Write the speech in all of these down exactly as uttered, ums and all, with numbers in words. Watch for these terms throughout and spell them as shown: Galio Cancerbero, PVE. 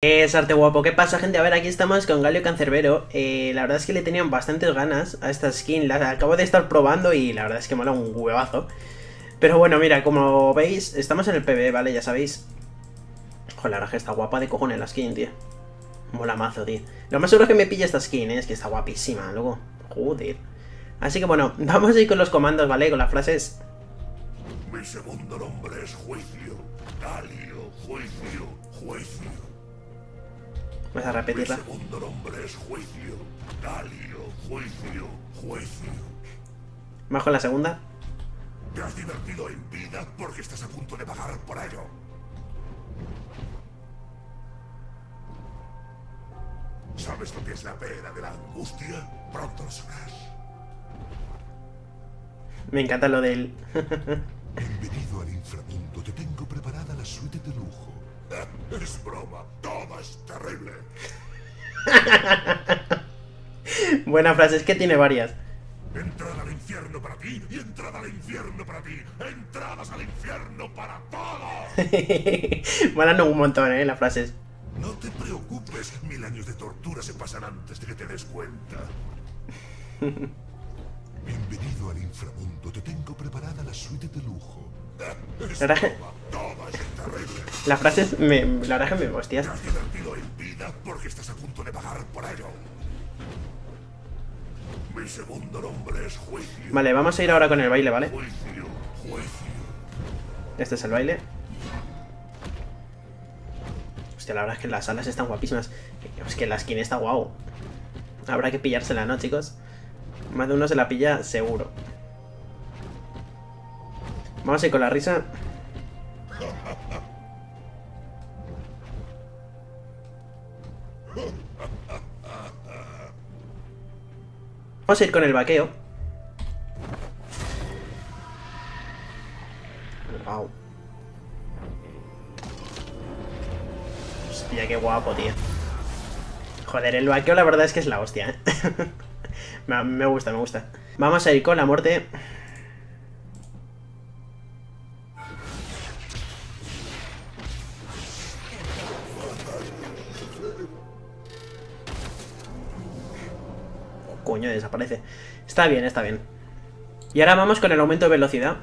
¿Qué es arte guapo? ¿Qué pasa, gente? A ver, aquí estamos con Galio Cancerbero. eh, La verdad es que le tenían bastantes ganas a esta skin. La acabo de estar probando y la verdad es que mola un huevazo. Pero bueno, mira, como veis, estamos en el P V E, ¿vale? Ya sabéis. Joder, la verdad que está guapa de cojones la skin, tío. Mola mazo, tío. Lo más seguro es que me pilla esta skin, ¿eh? Es que está guapísima, loco. Joder. Así que bueno, vamos a ir con los comandos, ¿vale? Con las frases. Mi segundo nombre es Juicio. Galio, Juicio, Juicio. Vas a repetirla. Mi segundo nombre es Juicio. Galio, Juicio, Juicio. Bajo la segunda. Te has divertido en vida porque estás a punto de pagar por ello. ¿Sabes lo que es la pena de la angustia? Pronto lo sabrás. Me encanta lo de él. Bienvenido al inframundo. Te tengo preparada la suite de lujo. Es broma, todo es terrible. Buena frase, es que tiene varias. Entrada al infierno para ti, y entrada al infierno para ti, entradas al infierno para todos. Molan un montón, eh, las frases. No te preocupes, mil años de tortura se pasan antes de que te des cuenta. Bienvenido al inframundo, te tengo preparada la suite de lujo. Es broma, todo es terrible. Las frases me... La verdad que me hostias. Te has divertido en vida porque estás a punto de pagar por ello. Mi segundo nombre es Juicio. Vale, vamos a ir ahora con el baile, ¿vale? Juicio, Juicio. Este es el baile. Hostia, la verdad es que las alas están guapísimas. Es que la skin está guau. Habrá que pillársela, ¿no, chicos? Más de uno se la pilla seguro. Vamos a ir con la risa. Vamos a ir con el vaqueo. Wow. Hostia, qué guapo, tío. Joder, el vaqueo la verdad es que es la hostia, ¿eh? Me gusta, me gusta. Vamos a ir con la muerte. Coño, desaparece. Está bien, está bien. Y ahora vamos con el aumento de velocidad.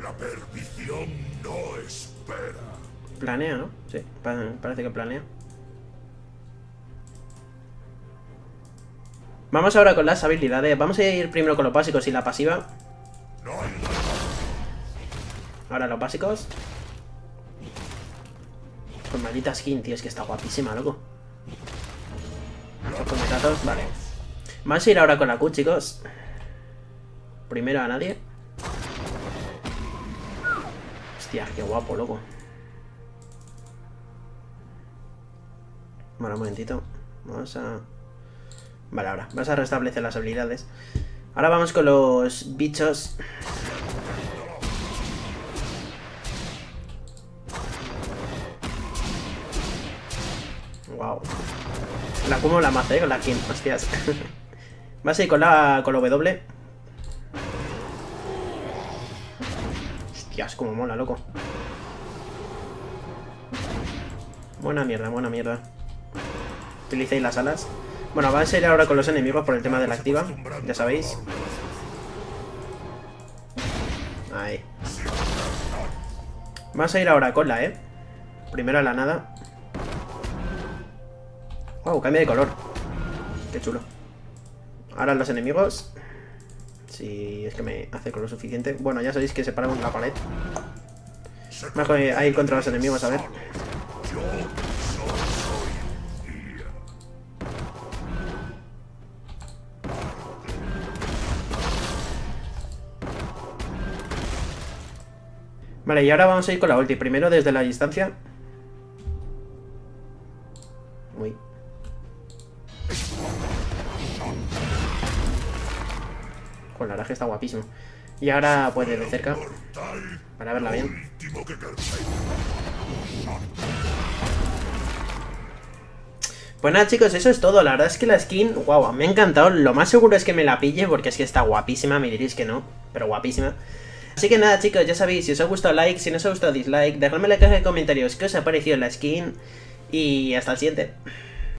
La perdición no espera. Planea, ¿no? Sí, parece que planea. Vamos ahora con las habilidades. Vamos a ir primero con los básicos y la pasiva. Ahora los básicos. Con maldita skin, tío. Es que está guapísima, loco. Los cometazos, vale. Vamos a ir ahora con la Q, chicos. Primero a nadie. Hostia, qué guapo, loco. Bueno, un momentito. Vamos a... Vale, ahora. Vas a restablecer las habilidades. Ahora vamos con los bichos. Wow. La como la maza, eh, con la skin. Hostias. Vas a ir con la, con la W. Hostias, como mola, loco. Buena mierda, buena mierda. Utilicéis las alas. Bueno, va a ser ahora con los enemigos por el tema de la activa. Ya sabéis. Ahí. Vamos a ir ahora con la E. Primero a la nada. Wow, cambia de color. Qué chulo. Ahora los enemigos. Si es que me hace color suficiente. Bueno, ya sabéis que separamos la pared. Mejor ahí contra los enemigos, a ver. Vale, y ahora vamos a ir con la ulti. Primero desde la distancia. Uy. Con la raja está guapísimo. Y ahora, pues desde cerca. Para verla bien. Pues nada, chicos, eso es todo. La verdad es que la skin, guau, me ha encantado. Lo más seguro es que me la pille porque es que está guapísima. Me diréis que no, pero guapísima. Así que nada, chicos, ya sabéis, si os ha gustado like, si no os ha gustado dislike, dejadme en la caja de comentarios qué os ha parecido la skin y hasta el siguiente.